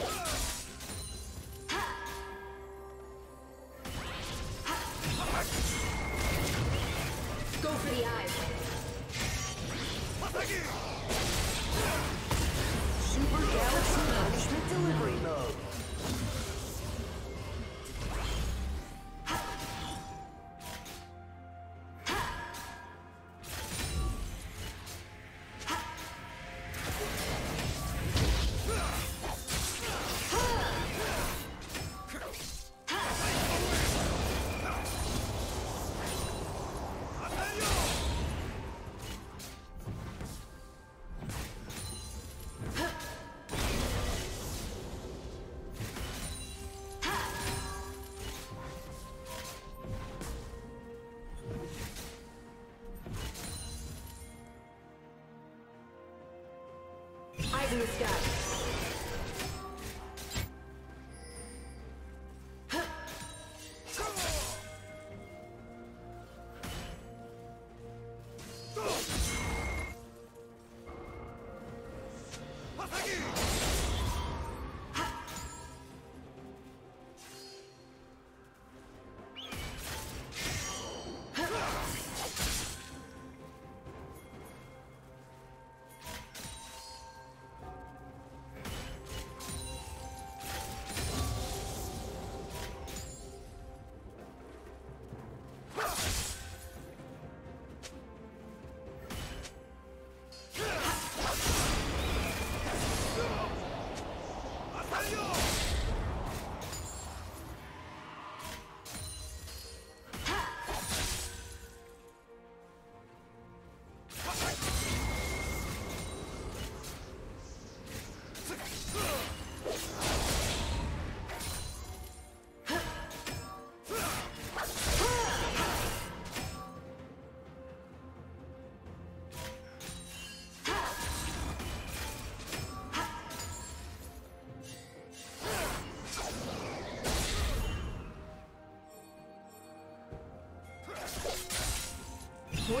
Go for the eyes. Super Galaxy Punishment Delivery Mode. In the sky. What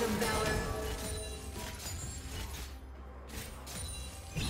from valor.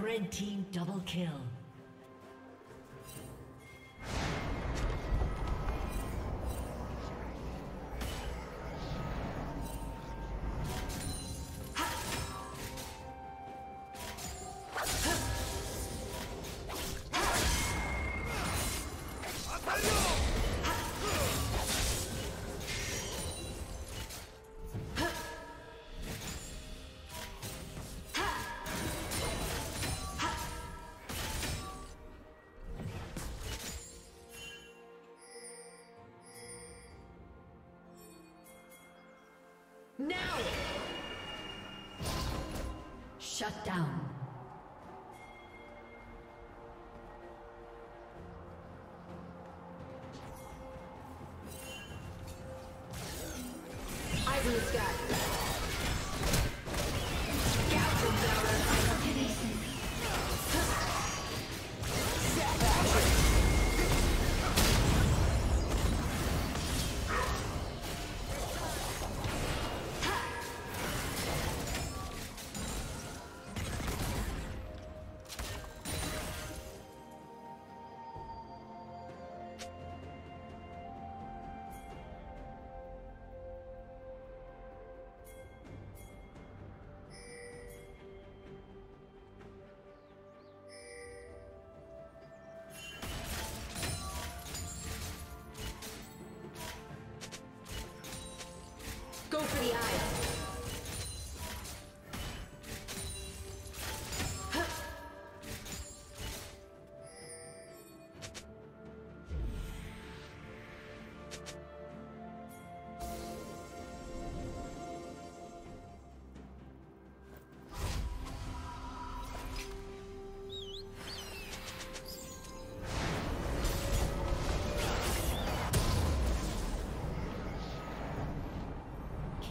Red team double kill. Now! Shut down. Eyes in the sky. Gouge and valor. Step back. Go for the eyes.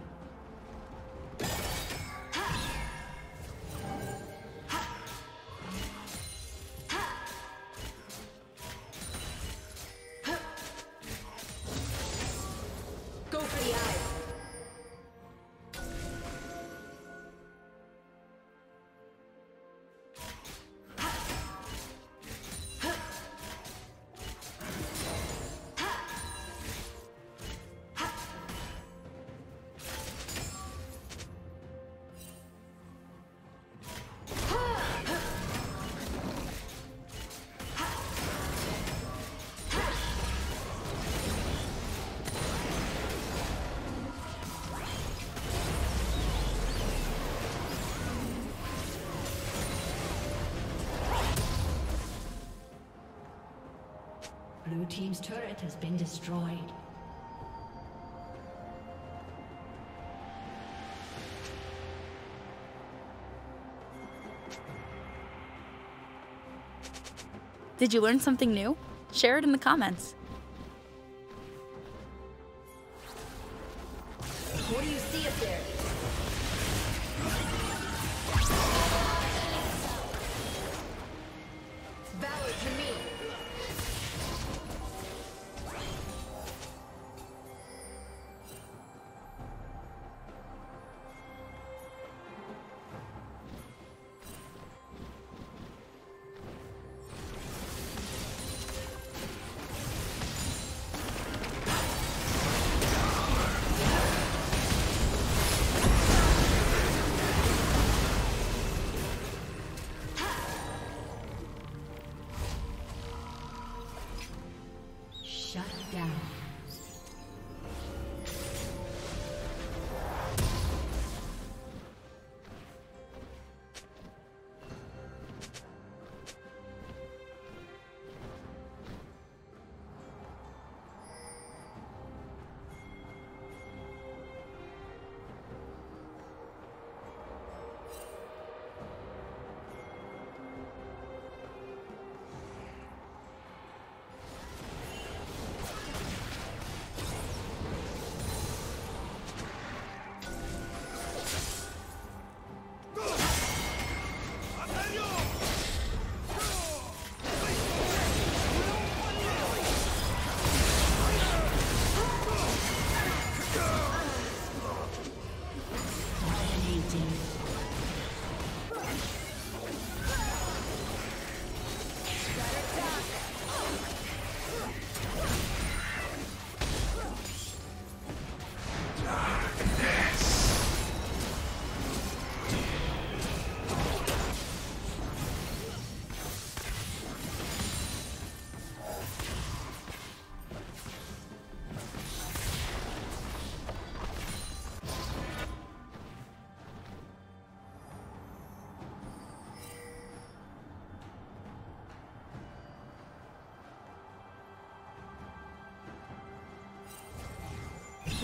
Blue team's turret has been destroyed. Did you learn something new? Share it in the comments. What do you see up there? Valor to me.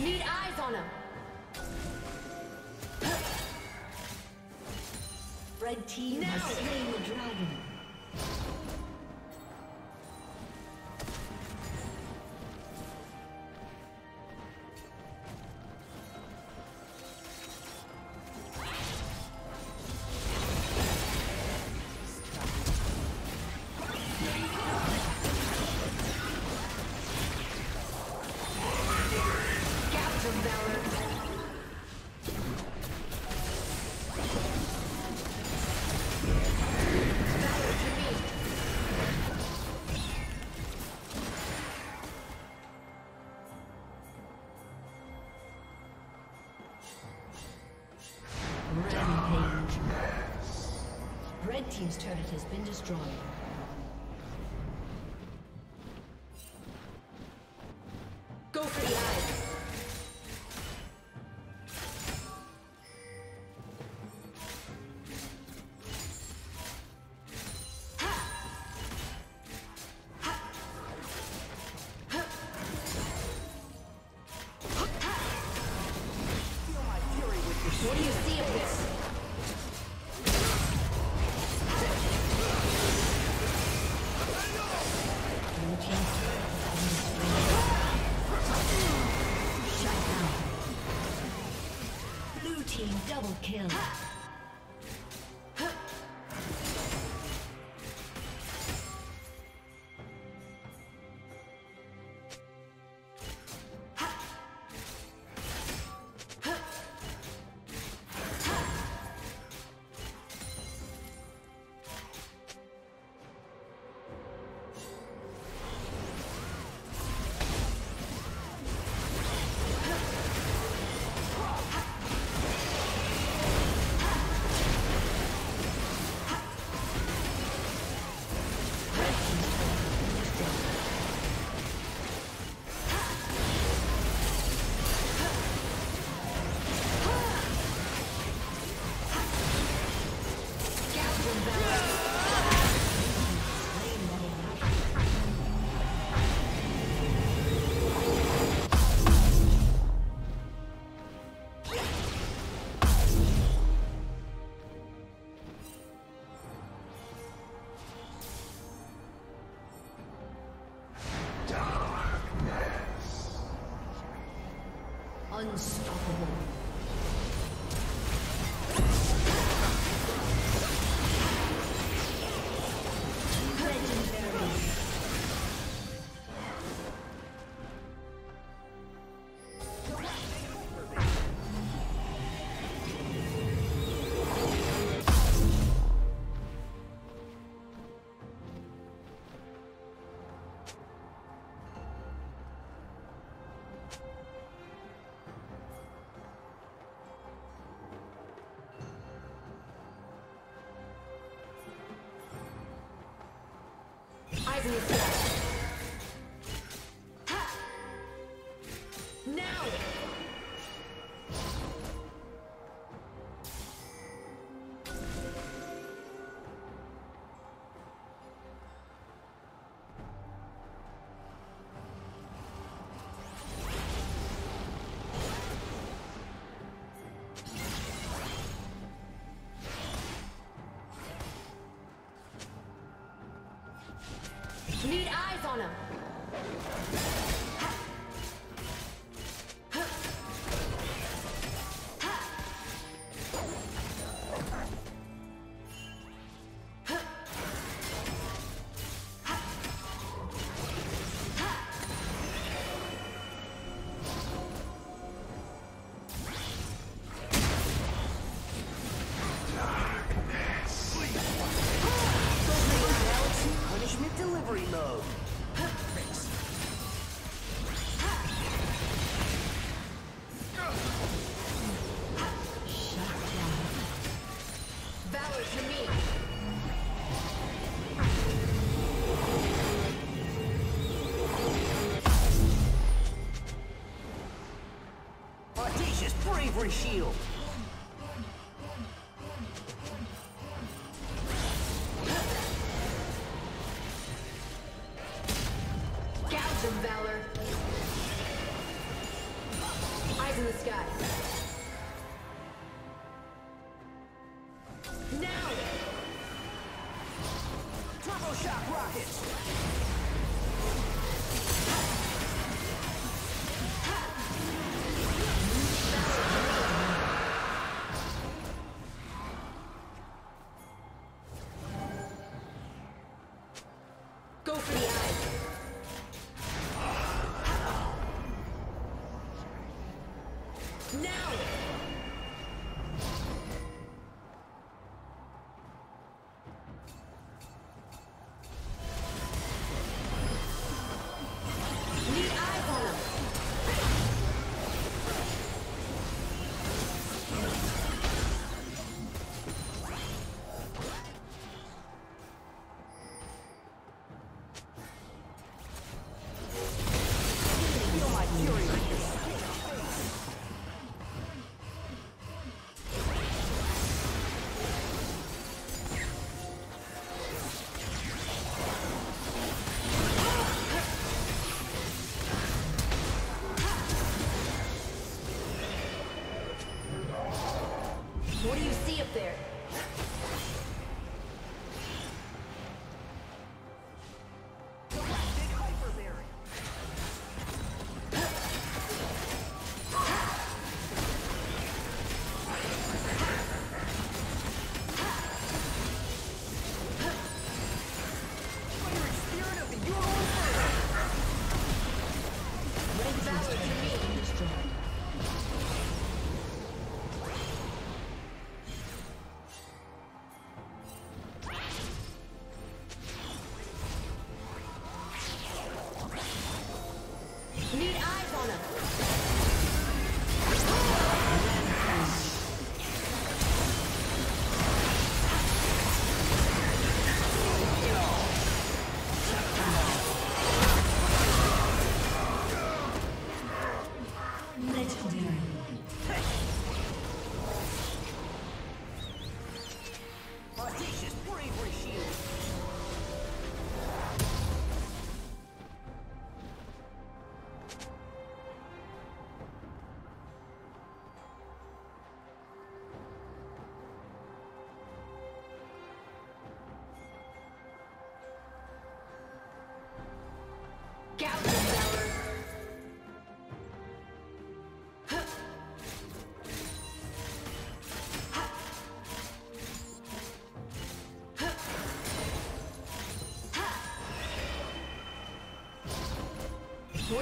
Need eyes on him. Red team now has slain the dragon. Red Team's turret has been destroyed. Go for the eye. Double kill. Unstoppable. Now! Need eyes on him. Bravery shield. Gouge of valor. Eyes in the sky. Now. Turbo shock rockets. What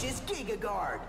Just Giga Guard.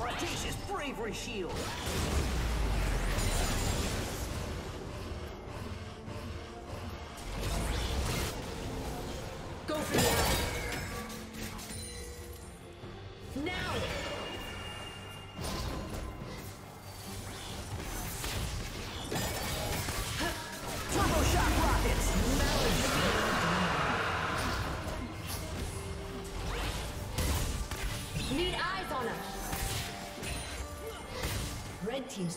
Audacious bravery shield. Go for that. Now. Turbo shock rockets. Malice. Need eyes on us. Red Team's